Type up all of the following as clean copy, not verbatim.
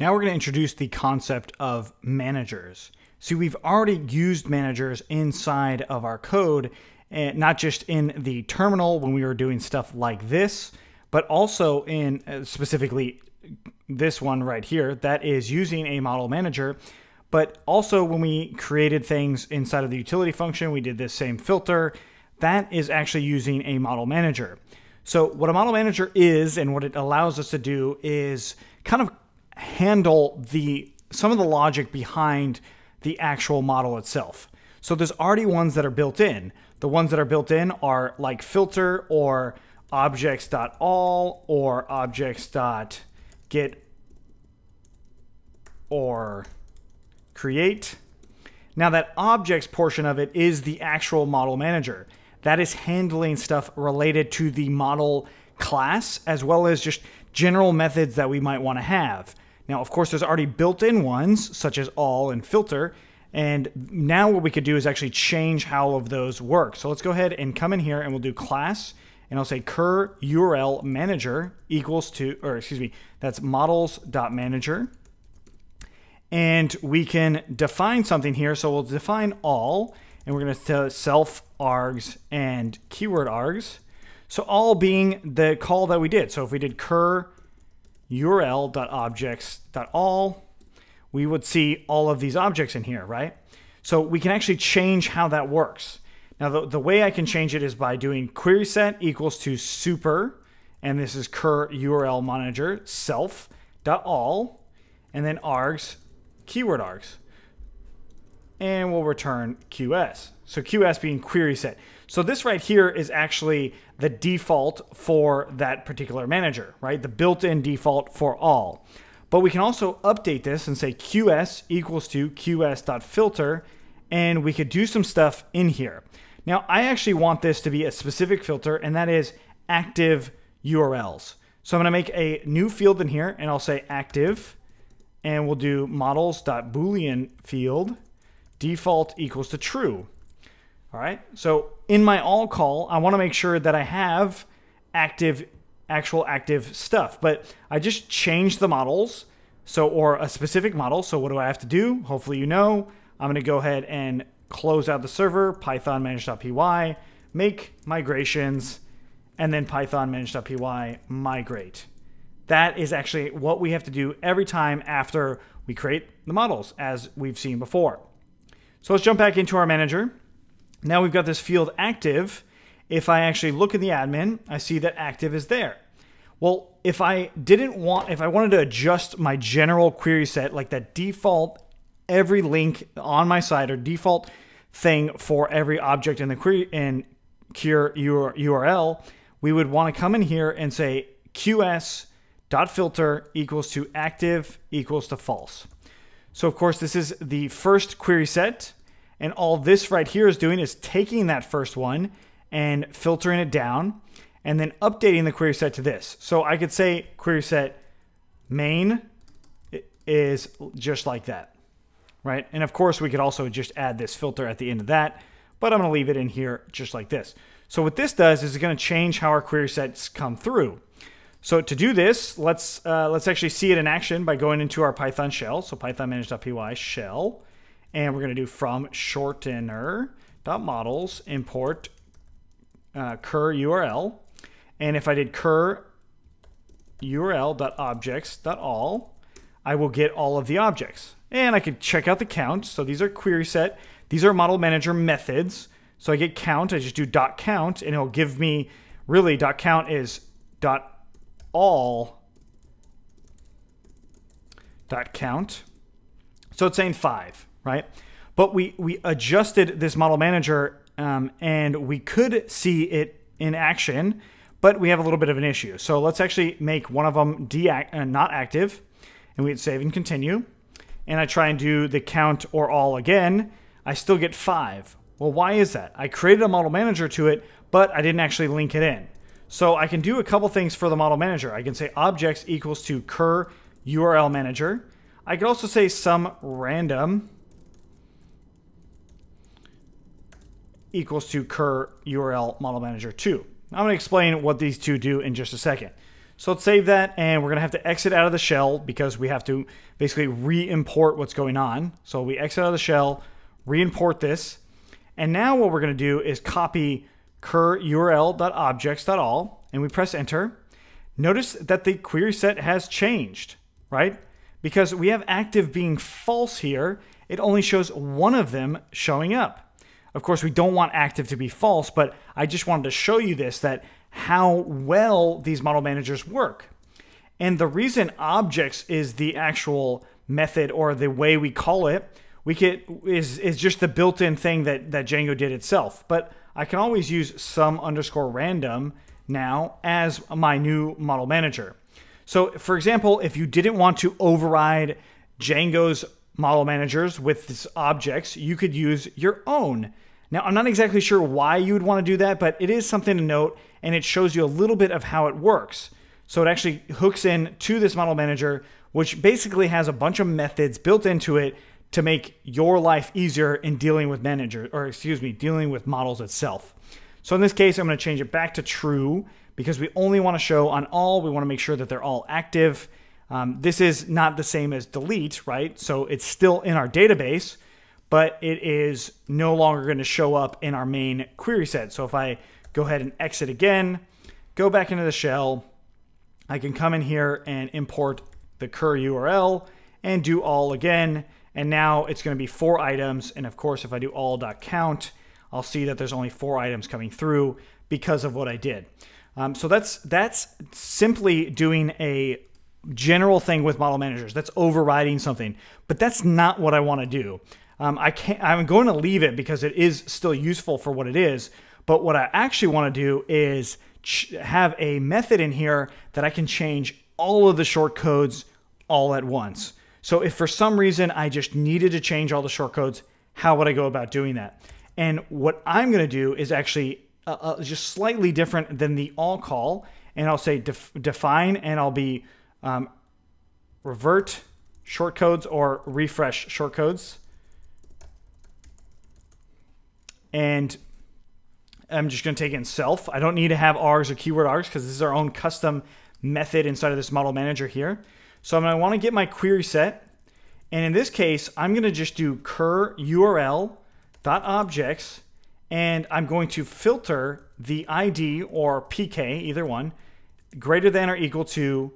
Now we're going to introduce the concept of managers. So we've already used managers inside of our code, not just in the terminal when we were doing stuff like this, but also in specifically this one right here that is using a model manager. But also when we created things inside of the utility function, we did this same filter. That is actually using a model manager. So what a model manager is and what it allows us to do is kind of handle some of the logic behind the actual model itself. So there's already ones that are built in. The ones that are built in are like filter or objects.all or objects.get or create. Now that objects portion of it is the actual model manager. That is handling stuff related to the model class as well as just general methods that we might want to have. Now, of course, there's already built-in ones such as all and filter. And now what we could do is actually change how of those work. So let's go ahead and come in here and we'll do class, and I'll say cur_url_manager equals to, or excuse me, that's models.manager. And we can define something here. So we'll define all, and we're going to self args and keyword args. So all being the call that we did. So if we did cur_url.objects.all, we would see all of these objects in here, right? So we can actually change how that works. Now, the way I can change it is by doing QuerySet equals to super, and this is cur_url_manager self.all, and then args, keyword args. And we'll return QS. So QS being QuerySet. So this right here is actually the default for that particular manager, right? The built-in default for all. But we can also update this and say QS equals to QS.filter, and we could do some stuff in here. Now, I actually want this to be a specific filter, and that is active URLs. So I'm gonna make a new field in here, and I'll say active, and we'll do models.boolean field, default equals to true. All right, so in my all call, I wanna make sure that I have actual active stuff, but I just changed the models, so, or a specific model. So what do I have to do? Hopefully you know. I'm gonna go ahead and close out the server, Python manage.py, make migrations, and then Python manage.py migrate. That is actually what we have to do every time after we create the models, as we've seen before. So let's jump back into our manager. Now we've got this field active. If I actually look in the admin, I see that active is there. Well, if I wanted to adjust my general query set, like that default every link on my site or default thing for every object in the query and cur URL, we would want to come in here and say QS.filter equals to active equals to false. So of course, this is the first query set, and all this right here is doing is taking that first one and filtering it down and then updating the query set to this. So I could say query set main is just like that, right? And of course we could also just add this filter at the end of that, but I'm gonna leave it in here just like this. So what this does is it's gonna change how our query sets come through. So to do this, let's actually see it in action by going into our Python shell. So Python manage.py shell, and we're gonna do from shortener.models import cur URL, and if I did cur url.objects.all, I will get all of the objects, and I could check out the count. So these are query set, these are model manager methods. So I get count, I just do dot count, and it'll give me really dot count is dot all dot count. So it's saying 5, right? But we adjusted this model manager. And we could see it in action, but we have a little bit of an issue. So let's actually make one of them not active, and we'd save and continue. And I try and do the count or all again, I still get 5. Well, why is that? I created a model manager to it, but I didn't actually link it in. So I can do a couple things for the model manager. I can say objects equals to cur URL manager. I could also say some random equals to cur URL model manager 2. I'm going to explain what these two do in just a second. So let's save that, and we're gonna have to exit out of the shell because we have to basically re-import what's going on. So we exit out of the shell, re-import this, and now what we're gonna do is copy cur_url.objects.all, and we press enter. Notice that the query set has changed, right? Because we have active being false here, it only shows one of them showing up. Of course, we don't want active to be false, but I just wanted to show you this, that how well these model managers work. And the reason objects is the actual method or the way we call it, is just the built-in thing that Django did itself. But I can always use sum_random now as my new model manager. So for example, if you didn't want to override Django's model managers with these objects, you could use your own. Now, I'm not exactly sure why you would want to do that, but it is something to note, and it shows you a little bit of how it works. So it actually hooks in to this model manager, which basically has a bunch of methods built into it to make your life easier in dealing with dealing with models itself. So in this case, I'm going to change it back to true because we only want to show on all. We want to make sure that they're all active. This is not the same as delete, right? So it's still in our database, but it is no longer going to show up in our main query set. So if I go ahead and exit again, go back into the shell, I can come in here and import the cur URL and do all again. And now it's going to be 4 items. And of course, if I do all.count, I'll see that there's only 4 items coming through because of what I did. So that's simply doing a general thing with model managers. That's overriding something, but that's not what I want to do. I'm going to leave it because it is still useful for what it is. But what I actually want to do is have a method in here that I can change all of the shortcodes all at once. So if for some reason I just needed to change all the shortcodes, how would I go about doing that? And what I'm going to do is actually just slightly different than the all call. And I'll say define, and I'll be revert shortcodes or refresh shortcodes. And I'm just going to take in self. I don't need to have args or keyword args because this is our own custom method inside of this model manager here. So I'm going to want to get my query set. And in this case, I'm going to just do cur url.objects, and I'm going to filter the ID or pk, either one, greater than or equal to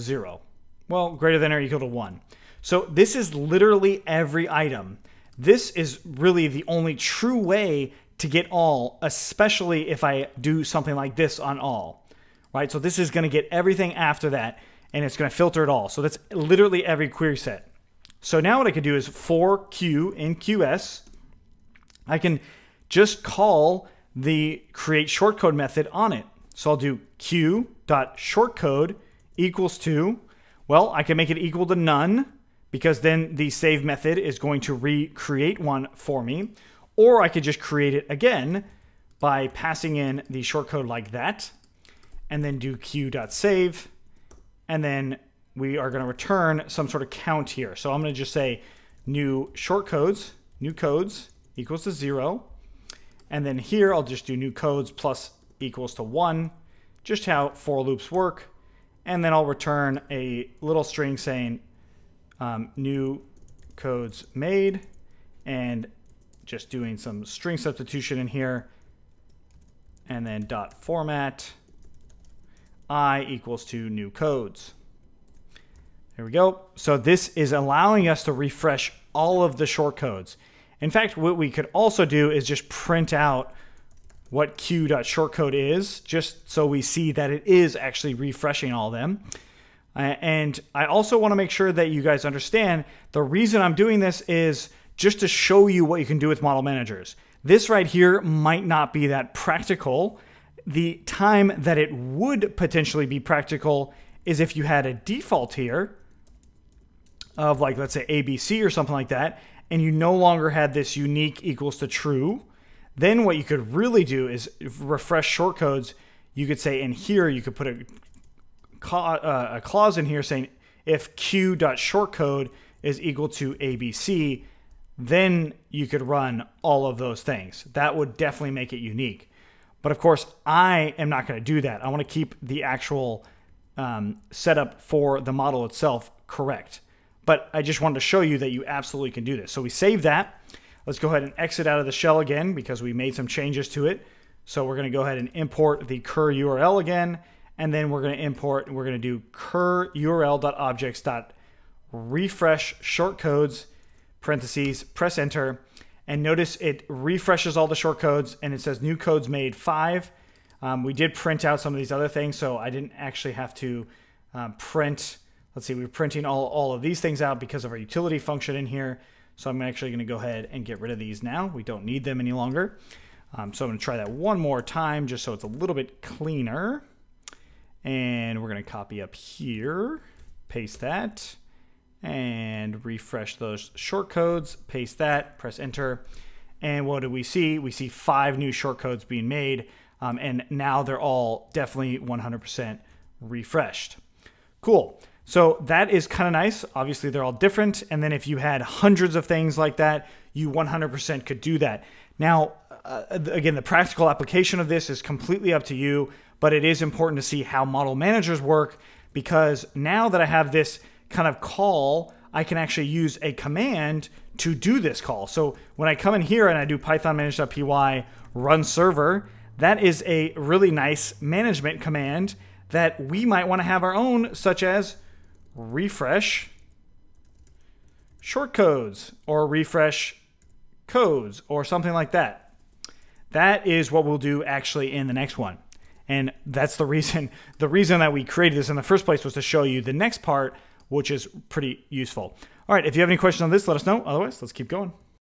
0. Well, greater than or equal to 1. So this is literally every item. This is really the only true way to get all, especially if I do something like this on all, right? So this is going to get everything after that, and it's going to filter it all. So that's literally every query set. So now what I could do is for q in qs, I can just call the create shortcode method on it. So I'll do q.shortcode equals to, well, I can make it equal to none, because then the save method is going to recreate one for me. Or I could just create it again by passing in the shortcode like that, and then do q.save. And then we are going to return some sort of count here. So I'm going to just say new shortcodes, new codes equals to 0. And then here I'll just do new codes plus equals to 1, just how for loops work. And then I'll return a little string saying new codes made, and just doing some string substitution in here, and then dot format I equals to new codes. There we go. So this is allowing us to refresh all of the shortcodes. In fact, what we could also do is just print out what q.shortcode is, just so we see that it is actually refreshing all of them. And I also want to make sure that you guys understand the reason I'm doing this is just to show you what you can do with model managers. This right here might not be that practical. The time that it would potentially be practical is if you had a default here of, like, let's say ABC or something like that, and you no longer had this unique equals to true. Then what you could really do is refresh shortcodes. You could say in here, you could put a clause in here saying if q.shortcode is equal to ABC, then you could run all of those things. That would definitely make it unique. But of course, I am not going to do that. I want to keep the actual setup for the model itself correct. But I just wanted to show you that you absolutely can do this. So we save that. Let's go ahead and exit out of the shell again because we made some changes to it. So we're going to go ahead and import the cur URL again, and then we're going to import, we're going to do cur url.objects.refresh shortcodes, parentheses, press enter, and notice it refreshes all the shortcodes and it says new codes made 5. We did print out some of these other things, so I didn't actually have to print. Let's see, we're printing all of these things out because of our utility function in here. So I'm actually going to go ahead and get rid of these now. We don't need them any longer. So I'm going to try that one more time just so it's a little bit cleaner. And we're going to copy up here, paste that, and refresh those shortcodes, paste that, press enter. And what do we see? We see 5 new shortcodes being made. And now they're all definitely 100% refreshed. Cool. So that is kind of nice. Obviously, they're all different. And then if you had hundreds of things like that, you 100% could do that. Now, again, the practical application of this is completely up to you, but it is important to see how model managers work, because now that I have this kind of call, I can actually use a command to do this call. So when I come in here and I do Python manage.py run server, that is a really nice management command that we might want to have our own, such as refresh shortcodes or refresh codes or something like that. That is what we'll do actually in the next one. And that's the reason that we created this in the first place, was to show you the next part, which is pretty useful. All right, if you have any questions on this, let us know. Otherwise, let's keep going.